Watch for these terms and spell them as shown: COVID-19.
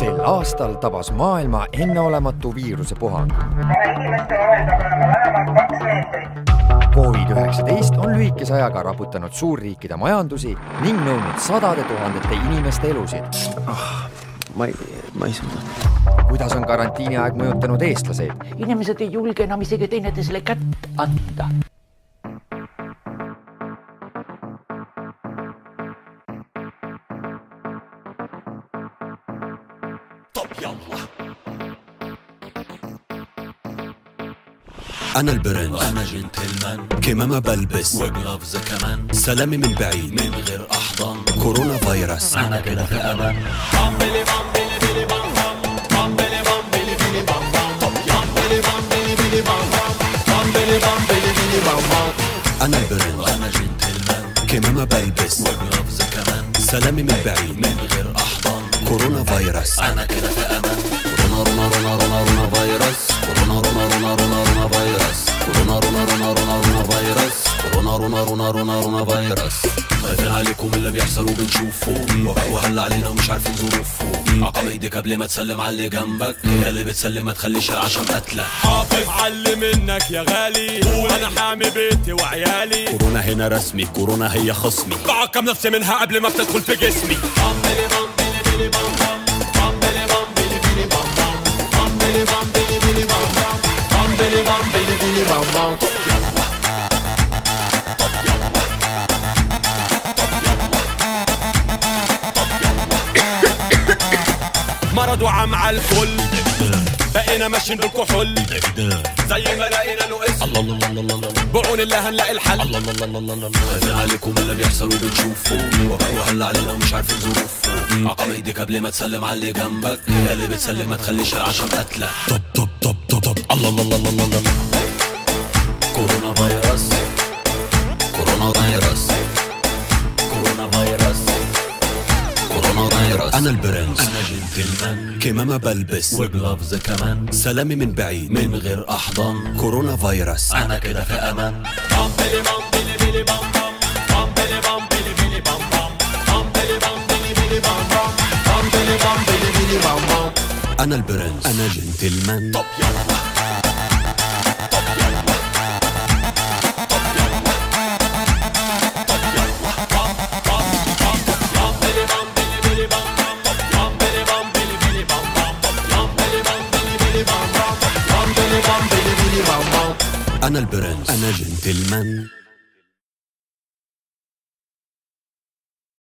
sel aastal tabas maailma enneolematu viirusepuhang. COVID-19 on lühikese ajaga raputanud suurriikide majandusi ning nõudnud sadade tuhandete inimeste elusid. Ma ei suuda. Kuidas on karantiiniaeg mõjutanud eestlaseid? Inimesed ei julge enam isegi teineteisele kätt anda. أنا البرنس وأنا جنتلمان، كمامة بلبس وجلافز كمان، سلامي من بعيد من غير أحضان، كورونا فيروس أنا كده في أمان. بامبلي بامبلي بيلي بام بام، بامبلي بامبلي بيلي بام بام، بامبلي بامبلي بيلي بام بام، بامبلي بامبلي بيلي بام بام. أنا البرنس وأنا جنتلمان، كمامة بلبس وجلافز كمان، سلامي من بعيد من غير أحضان، كورونا فيروس أنا كده في أمان. رونا رونا رونا رونا فيروس، رونا رونا رونا رونا رونا فيروس. رونا فيروس خايفين عليكم اللي بيحصل وبنشوفه، وبقوا هلا علينا ومش عارفين ظروفه. عقب ايديك قبل ما تسلم على اللي جنبك، اللي بتسلم ما تخليش العشم قتلك. حافظ علي منك يا غالي، انا حامي بيتي وعيالي. كورونا هنا رسمي، كورونا هي خصمي، بعقم نفسي منها قبل ما بتدخل في جسمي. مرض وعم على الكل، بقينا ماشيين بالكحول، زي ما لقينا له اسم بعون الله هنلاقي الحل. خايفين عليكم اللي بيحصل وبتشوفوا، وبقوا هلا علينا ومش عارفين ظروفه. عقب ايديك قبل ما تسلم على اللي جنبك، اللي بتسلم ما تخليش العشم قتلك. طب طب طب طب طب الله الله الله الله الله. كورونا فيروس، كورونا فيروس، كورونا فيروس، كورونا فيروس. أنا البرنس أنا جنتلمان، كمامة بلبس وجلافز كمان، سلامي من بعيد من غير أحضان، كورونا فيروس أنا كده في أمان. بام بلي بام بلي بلي بام بام، بام بلي بام بلي بلي بام بام، بام بلي بام بلي بلي بام بام، بام بلي بام بلي بلي بام بام. أنا البرنس أنا جنتلمان. طب يلا. أنا البرنس أنا جنتلمان.